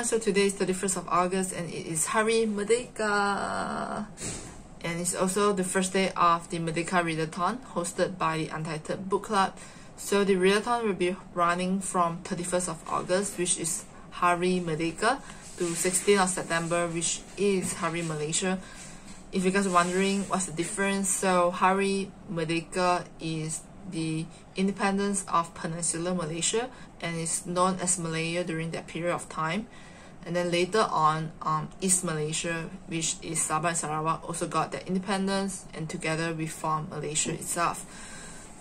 everyone. So today is 31st of August and it is Hari Merdeka. And it's also the first day of the Merdeka Readathon hosted by the Untitled Book Club. So the readathon will be running from 31st of August, which is Hari Merdeka, to 16th of September, which is Hari Malaysia. If you guys are wondering what's the difference, so Hari Merdeka is the independence of Peninsular Malaysia and is known as Malaya during that period of time. And then later on, East Malaysia, which is Sabah and Sarawak, also got their independence, and together we formed Malaysia itself.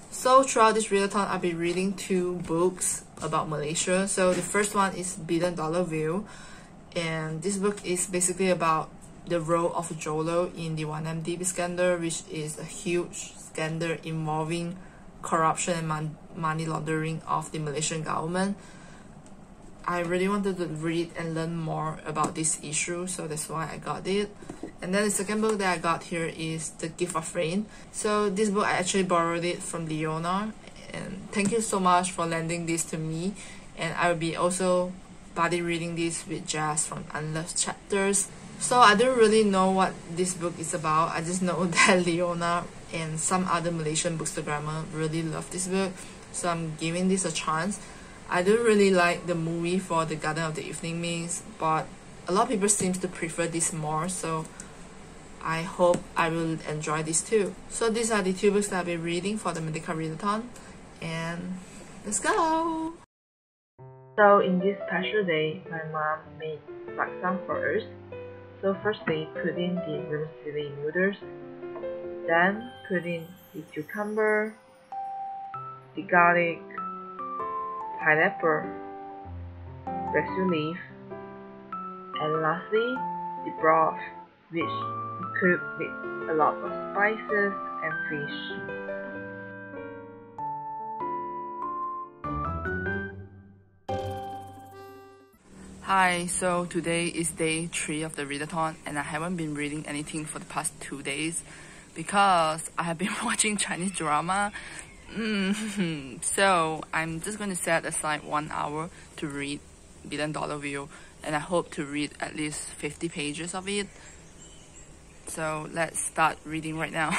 So throughout this readathon, I'll be reading two books about Malaysia. So the first one is Billion Dollar View, and this book is basically about the role of Jho Low in the 1MDB scandal, which is a huge scandal involving corruption and money laundering of the Malaysian government. I really wanted to read and learn more about this issue, so that's why I got it. And then the second book that I got here is The Gift of Rain. So this book, I actually borrowed it from Leona, and thank you so much for lending this to me. And I will be also buddy reading this with Jazz from Endless Chapters. So I don't really know what this book is about. I just know that Leona and some other Malaysian bookstagrammer really love this book, so I'm giving this a chance. I don't really like the movie for The Garden of the Evening Mists, but a lot of people seem to prefer this more, so I hope I will enjoy this too. So these are the two books that I'll be reading for the Merdeka Readathon, and let's go! So in this special day, my mom made laksa for us. So first they put in the vermicelli noodles, then put in the cucumber, the garlic, pineapple, basil leaf, and lastly the broth, which we cook with a lot of spices and fish. Hi, so today is day 3 of the readathon, and I haven't been reading anything for the past 2 days because I have been watching Chinese drama. So I'm just going to set aside 1 hour to read Billion Dollar View, and I hope to read at least 50 pages of it. So let's start reading right now.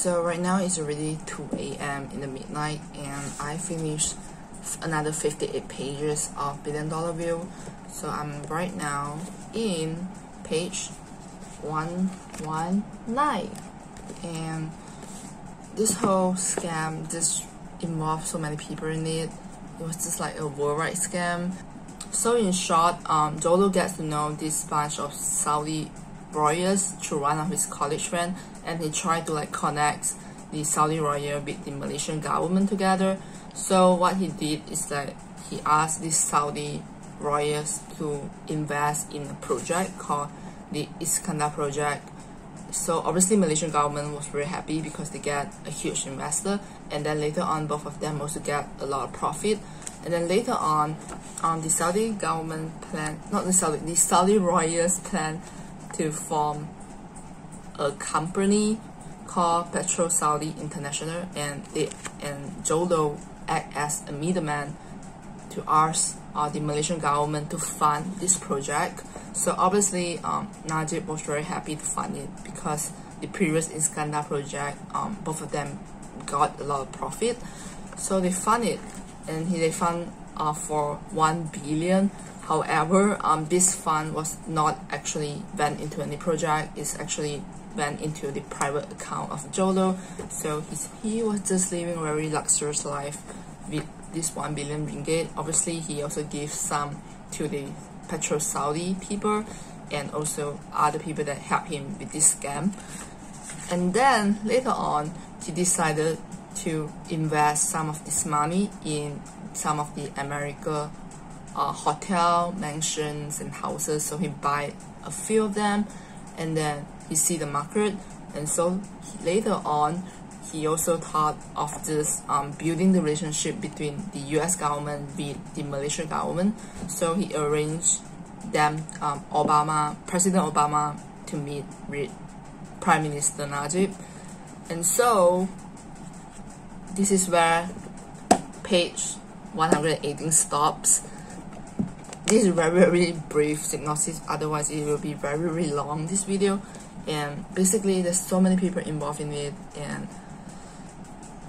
So right now it's already 2 AM in the midnight, and I finished another 58 pages of Billion Dollar View. So I'm right now in page 119, and this whole scam just involved so many people in it. It was just like a worldwide scam. So in short, Jho Low gets to know this bunch of Saudi royals through one of his college friends, and he tried to like connect the Saudi royal with the Malaysian government together. So what he did is that he asked the Saudi royals to invest in a project called the Iskandar project. So obviously Malaysian government was very happy because they get a huge investor, and then later on both of them also get a lot of profit. And then later on the Saudi government plan, not the Saudi, the Saudi royals plan to form a company called Petro Saudi International, and Jho Low act as a middleman to ask the Malaysian government to fund this project. So obviously Najib was very happy to fund it because the previous Iskandar project, both of them got a lot of profit, so they fund it, and they fund for 1 billion. However, this fund was not actually went into any project. It's actually went into the private account of Jho Low. So he was just living a very luxurious life with this 1 billion ringgit. Obviously, he also gave some to the Petro Saudi people and also other people that helped him with this scam. And then later on, he decided to invest some of this money in some of the America hotel, mansions and houses. So he buy a few of them, and then he see the market, and so later on he also thought of this building the relationship between the U.S. government with the Malaysian government. So he arranged them, President Obama, to meet with Prime Minister Najib. And so this is where page 118 stops. This is very brief synopsis, otherwise it will be very long, this video. And basically there's so many people involved in it, and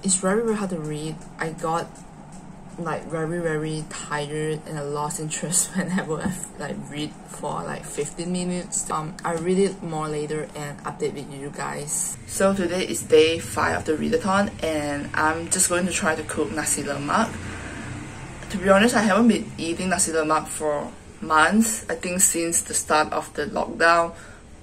it's very hard to read. I got like very tired and I lost interest whenever I like read for like 15 minutes. I read it more later and update with you guys. So today is day 5 of the readathon, and I'm just going to try to cook nasi lemak. To be honest, I haven't been eating nasi lemak for months. I think since the start of the lockdown,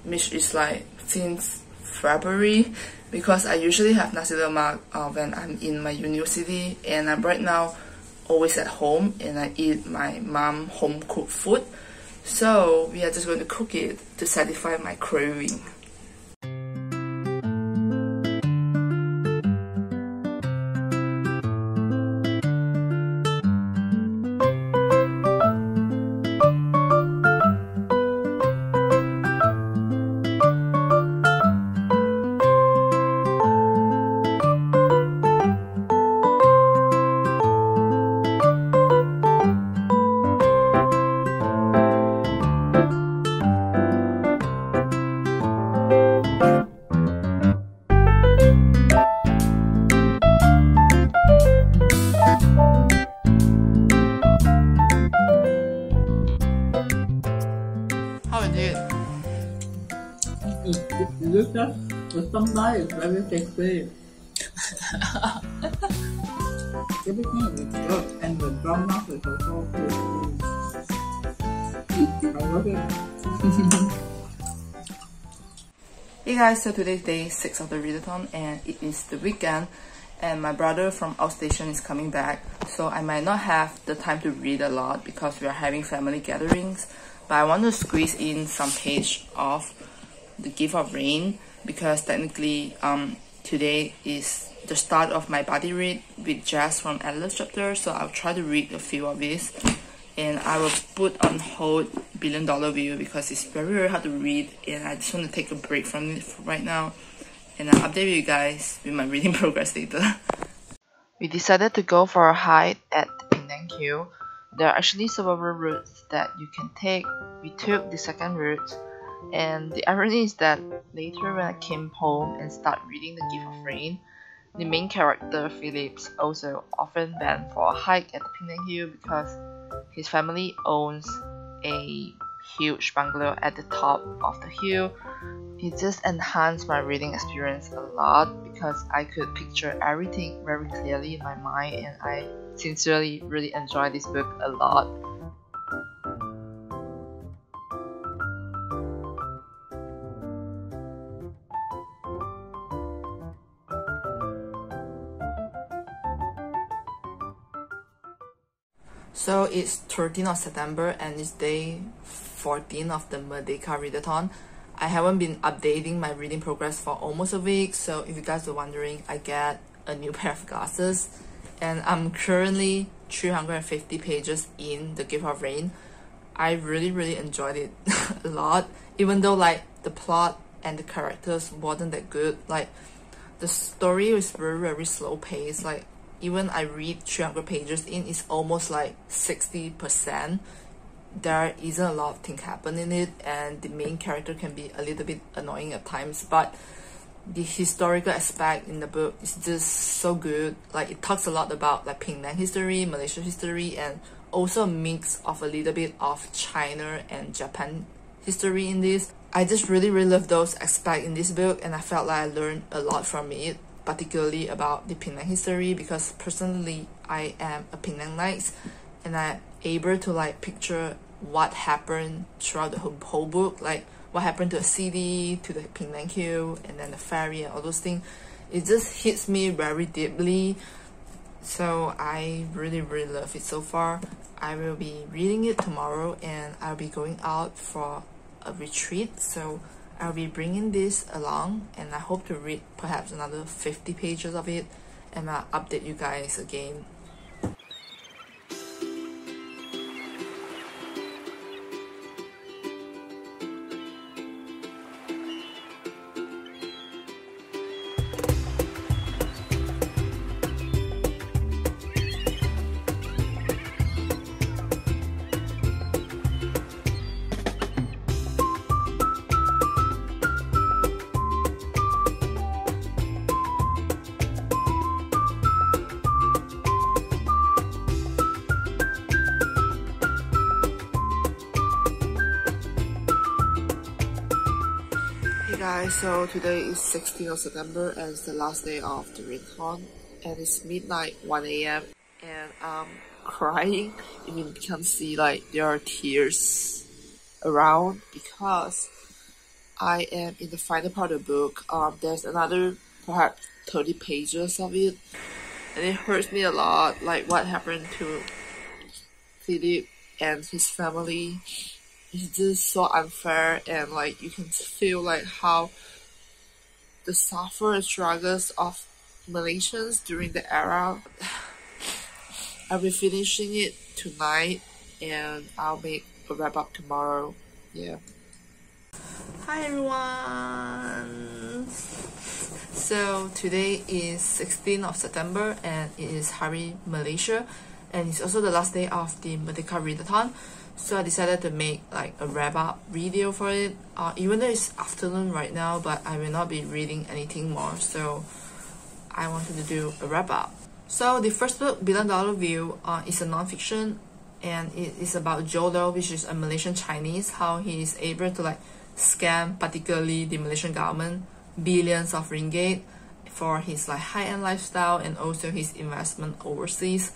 which is like since February, because I usually have nasi lemak when I'm in my university, and I'm right now always at home and I eat my mom home cooked food. So we are just going to cook it to satisfy my craving. Somebody is very sexy. Everything is good, and the drama is also good. I love it. Hey guys, so today is day 6 of the readathon, and it is the weekend, and my brother from outstation is coming back, so I might not have the time to read a lot because we are having family gatherings, but I want to squeeze in some page of The Gift of Rain, because technically today is the start of my buddy read with Jess from Endless Chapters, so I'll try to read a few of these, and I will put on hold Billion Dollar View because it's very hard to read, and I just want to take a break from it for right now, and I'll update you guys with my reading progress later. We decided to go for a hike at Penang Hill. There are actually several routes that you can take. We took the second route. And the irony is that later when I came home and started reading The Gift of Rain, the main character, Phillips, also often went for a hike at Penang Hill because his family owns a huge bungalow at the top of the hill. It just enhanced my reading experience a lot because I could picture everything very clearly in my mind, and I sincerely really enjoyed this book a lot. So it's 13th of September and it's day 14 of the Merdeka Readathon. I haven't been updating my reading progress for almost a week, so if you guys are wondering, I get a new pair of glasses, and I'm currently 350 pages in The Gift of Rain. I really enjoyed it a lot, even though like the plot and the characters wasn't that good. Like the story was very slow paced. Like even I read 300 pages in, it's almost like 60%. There isn't a lot of things happen in it, and the main character can be a little bit annoying at times, but the historical aspect in the book is just so good. Like it talks a lot about like Penang history, Malaysia history, and also a mix of a little bit of China and Japan history in this. I just really love those aspects in this book, and I felt like I learned a lot from it, particularly about the Penang history, because personally I am a Penangite and I'm able to like picture what happened throughout the whole book, like what happened to the city, to the Penang Hill, and then the ferry and all those things. It just hits me very deeply, so I really love it so far. I will be reading it tomorrow, and I'll be going out for a retreat, so I'll be bringing this along, and I hope to read perhaps another 50 pages of it, and I'll update you guys again. So today is 16th of September and it's the last day of the readathon, and it's midnight, 1 AM, and I'm crying. I mean, you can see like there are tears around because I am in the final part of the book. There's another perhaps 30 pages of it, and it hurts me a lot, like what happened to Philip and his family. It's just so unfair, and like you can feel like how the suffer and struggles of Malaysians during the era. I'll be finishing it tonight, and I'll make a wrap up tomorrow. Yeah. Hi everyone. So today is 16th of September, and it is Hari Malaysia, and it's also the last day of the Merdeka Readathon. So I decided to make like a wrap-up video for it, even though it's afternoon right now, but I will not be reading anything more, so I wanted to do a wrap-up. So the first book, Billion Dollar View, is a non-fiction, and it is about Jho Low, which is a Malaysian Chinese, how he is able to like scam particularly the Malaysian government billions of ringgit for his like high-end lifestyle and also his investment overseas.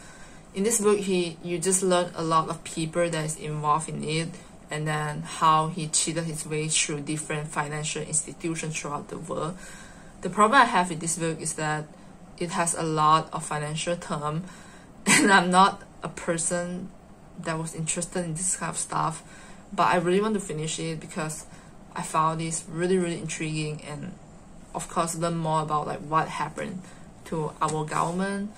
In this book, you just learn a lot of people that is involved in it, and then how he cheated his way through different financial institutions throughout the world. The problem I have with this book is that it has a lot of financial terms, and I'm not a person that was interested in this kind of stuff, but I really want to finish it because I found this really, really intriguing, and of course learn more about like what happened to our government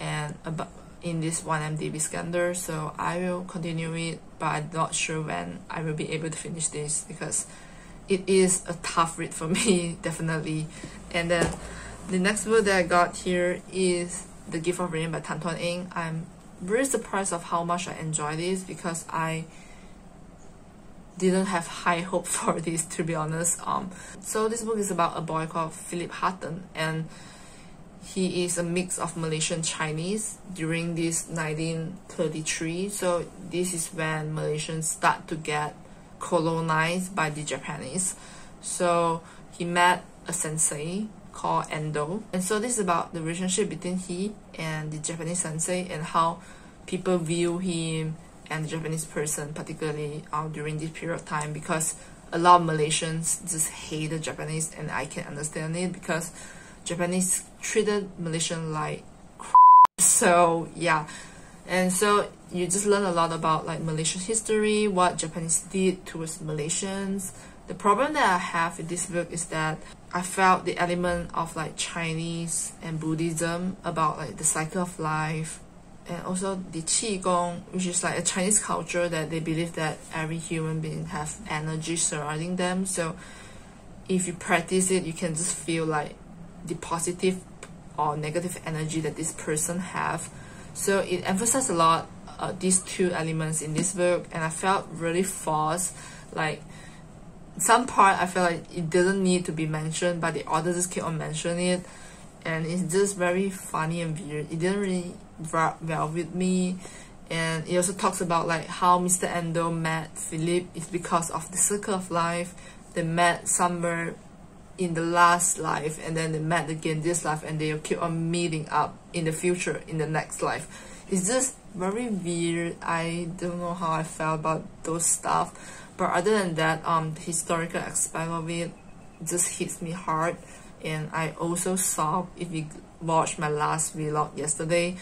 and about in this 1MDB Iskandar. So I will continue it, but I'm not sure when I will be able to finish this because it is a tough read for me, definitely. And then the next book that I got here is The Gift of Rain by Tan Twan Eng. I'm very surprised of how much I enjoy this because I didn't have high hope for this, to be honest. So this book is about a boy called Philip Hutton, and he is a mix of Malaysian Chinese during this 1933. So this is when Malaysians start to get colonized by the Japanese. So he met a sensei called Endo. And so this is about the relationship between he and the Japanese sensei and how people view him and the Japanese person, particularly during this period of time, because a lot of Malaysians just hate the Japanese, and I can understand it because Japanese treated Malaysian like so yeah. And so you just learn a lot about like Malaysian history, what Japanese did towards Malaysians. The problem that I have with this book is that I felt the element of like Chinese and Buddhism about like the cycle of life, and also the qigong, which is like a Chinese culture that they believe that every human being has energy surrounding them. So if you practice it, you can just feel like the positive or negative energy that this person have. So it emphasized a lot these two elements in this book, and I felt really forced. Like some part I felt like it doesn't need to be mentioned, but the author just kept on mentioning it, and it's just very funny and weird. It didn't really work well with me. And it also talks about like how Mr. Endo met Philip is because of the circle of life. They met somewhere in the last life, and then they met again this life, and they'll keep on meeting up in the future in the next life. It's just very weird. I don't know how I felt about those stuff, but other than that, the historical aspect of it just hits me hard, and I also sobbed. If you watched my last vlog yesterday,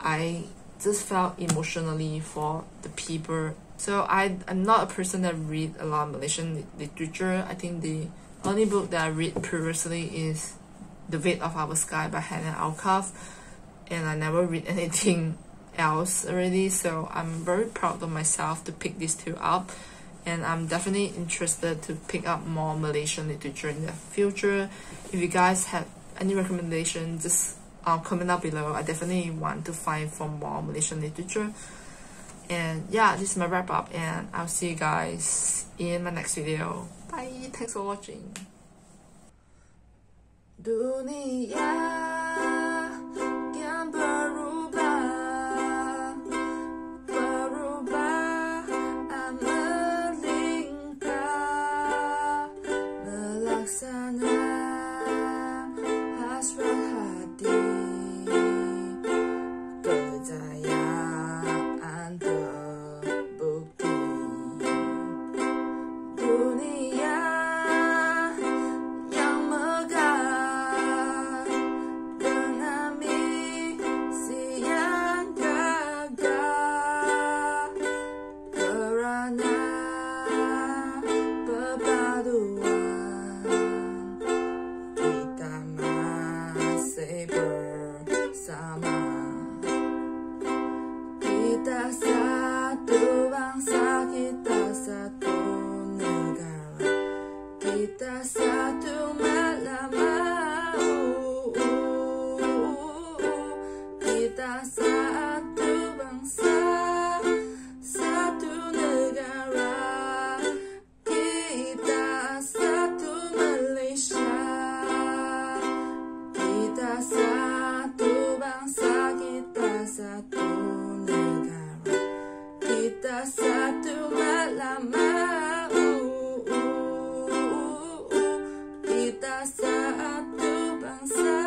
I just felt emotionally for the people. So I'm not a person that read a lot of Malaysian literature. I think the only book that I read previously is The Weight of Our Sky by Hannah Alkaf, and I never read anything else already, so I'm very proud of myself to pick these two up, and I'm definitely interested to pick up more Malaysian literature in the future. If you guys have any recommendations, just comment down below. I definitely want to find for more Malaysian literature. And yeah, this is my wrap up, and I'll see you guys in my next video. Bye, thanks for watching. Kita satu bangsa.